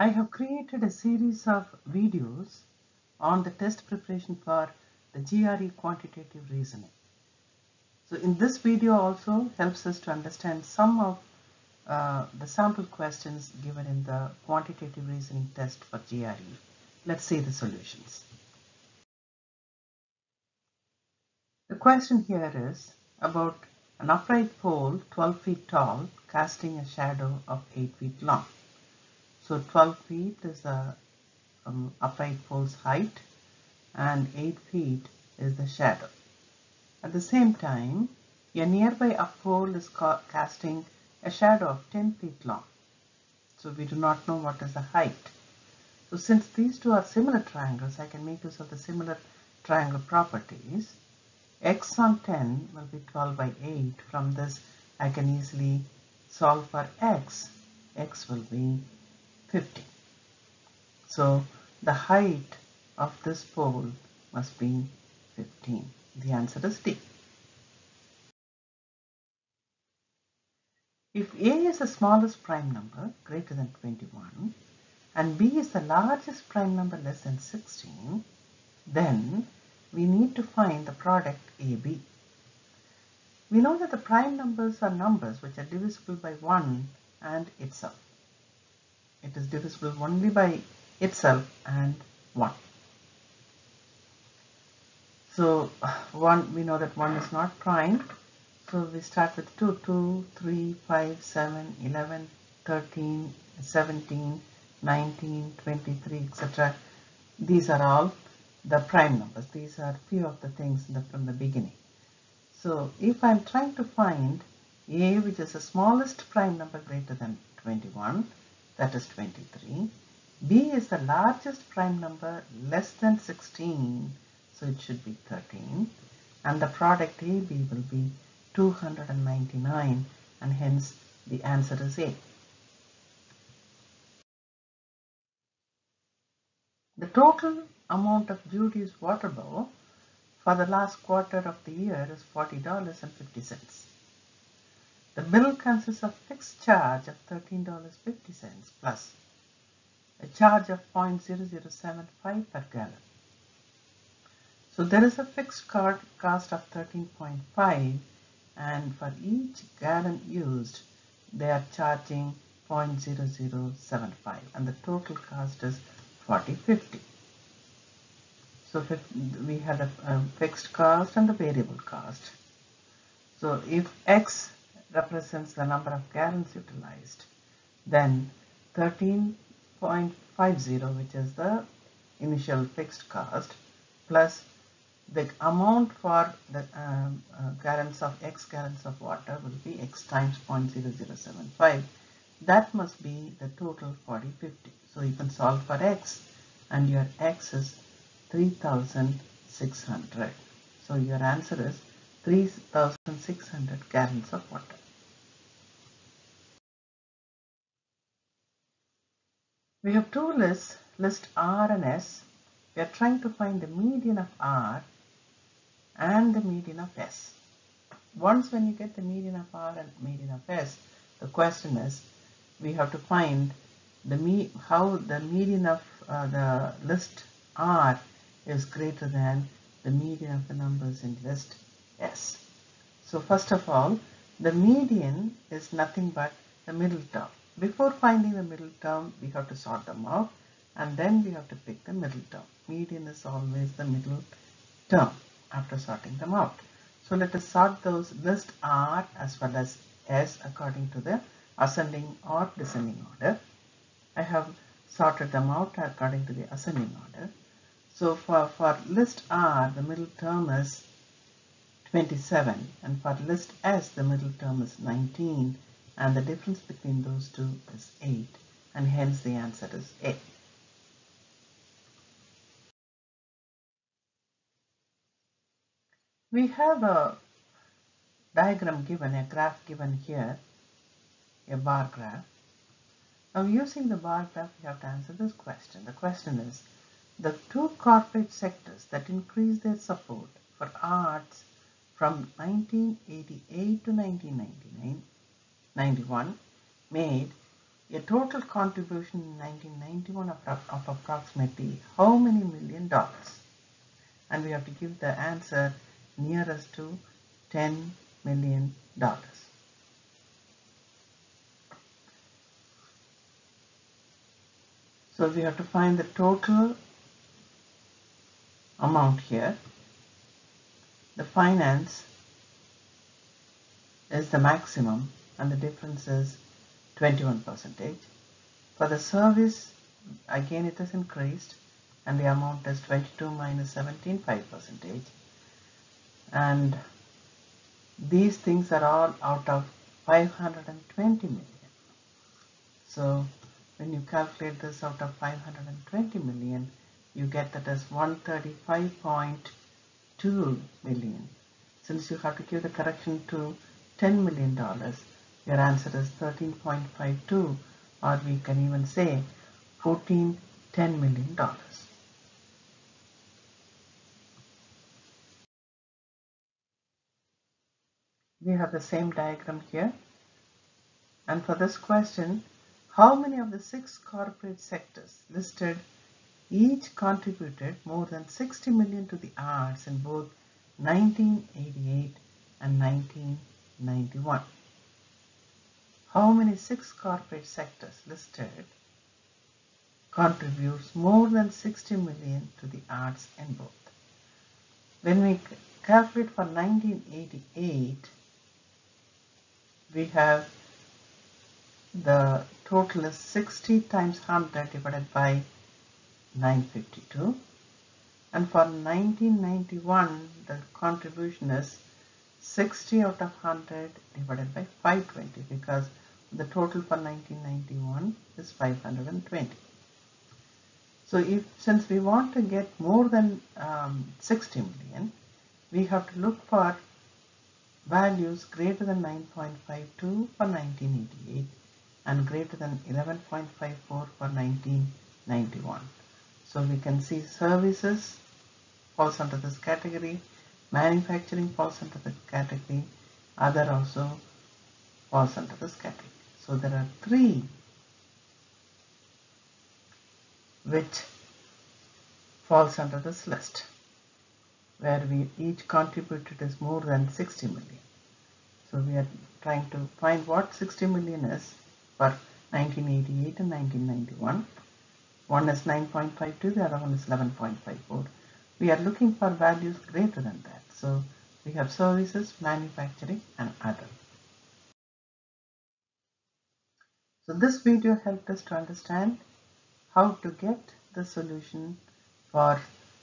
I have created a series of videos on the test preparation for the GRE quantitative reasoning. So in this video also helps us to understand some of the sample questions given in the quantitative reasoning test for GRE. Let's see the solutions. The question here is about an upright pole 12 feet tall casting a shadow of 8 feet long. So 12 feet is the upright pole's height and 8 feet is the shadow. At the same time, a nearby up pole is casting a shadow of 10 feet long. So we do not know what is the height. So since these two are similar triangles, I can make use of the similar triangle properties. X on 10 will be 12 by 8. From this, I can easily solve for X. X will be 50. So the height of this pole must be 15. The answer is D. If A is the smallest prime number, greater than 21, and B is the largest prime number, less than 16, then we need to find the product AB. We know that the prime numbers are numbers which are divisible by 1 and itself. It is divisible only by itself and 1. So 1, we know that 1 is not prime. So we start with 2, 2, 3, 5, 7, 11, 13, 17, 19, 23, etc. These are all the prime numbers. These are few of the things from the beginning. So if I'm trying to find A, which is the smallest prime number greater than 21, that is 23. B is the largest prime number less than 16. So it should be 13, and the product AB will be 299, and hence the answer is A. The total amount of Judy's water bill for the last quarter of the year is $40.50. The bill consists of fixed charge of $13.50 plus a charge of 0.0075 per gallon. So there is a fixed cost of 13.5, and for each gallon used, they are charging 0.0075, and the total cost is $40.50. So we had a fixed cost and the variable cost. So if X represents the number of gallons utilized, then 13.50, which is the initial fixed cost, plus the amount for the gallons of X gallons of water will be X times 0.0075. That must be the total 40.50. So you can solve for X, and your X is 3,600. So your answer is 3,600 gallons of water. We have two lists, list R and S. We are trying to find the median of R and the median of S. Once when you get the median of R and median of S, the question is we have to find how the median of the list R is greater than the median of the numbers in list S. So first of all, the median is nothing but the middle term. Before finding the middle term, we have to sort them out, and then we have to pick the middle term. Median is always the middle term after sorting them out. So let us sort those list R as well as S according to the ascending or descending order. I have sorted them out according to the ascending order. So for list R, the middle term is 27, and for list S, the middle term is 19, and the difference between those two is 8, and hence the answer is A. We have a diagram given, a graph given here, a bar graph. Now using the bar graph, we have to answer this question. The question is, the two corporate sectors that increased their support for arts from 1988 to 1991 made a total contribution in 1991 of approximately how many $1,000,000? And we have to give the answer nearest to $10 million. So we have to find the total amount here. The finance is the maximum and the difference is 21%. For the service, again it is increased and the amount is 22 minus 17, 5%. And these things are all out of 520 million. So when you calculate this out of 520 million, you get that as 135.2 million. Since you have to give the correction to $10 million, your answer is 13.52, or we can even say $14.10 million. We have the same diagram here. And for this question, how many of the 6 corporate sectors listed each contributed more than $60 million to the arts in both 1988 and 1991? How many 6 corporate sectors listed contributes more than $60 million to the arts in both? When we calculate for 1988, we have the total is 60 times 100 divided by 952, and for 1991 the contribution is 60 out of 100 divided by 520, because the total for 1991 is 520. So since we want to get more than 60 million, we have to look for values greater than 9.52 for 1988 and greater than 11.54 for 1991. So we can see services falls under this category, manufacturing falls under the category, other also falls under this category. So there are 3 which falls under this list, where we each contributed is more than 60 million. So we are trying to find what 60 million is for 1988 and 1991. One is 9.52, the other one is 11.54. We are looking for values greater than that. So we have services, manufacturing, and other. So this video helped us to understand how to get the solution for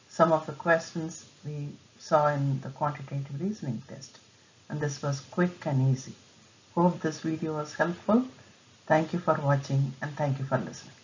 some of the questions we saw in the quantitative reasoning test, and this was quick and easy. Hope this video was helpful. Thank you for watching and thank you for listening.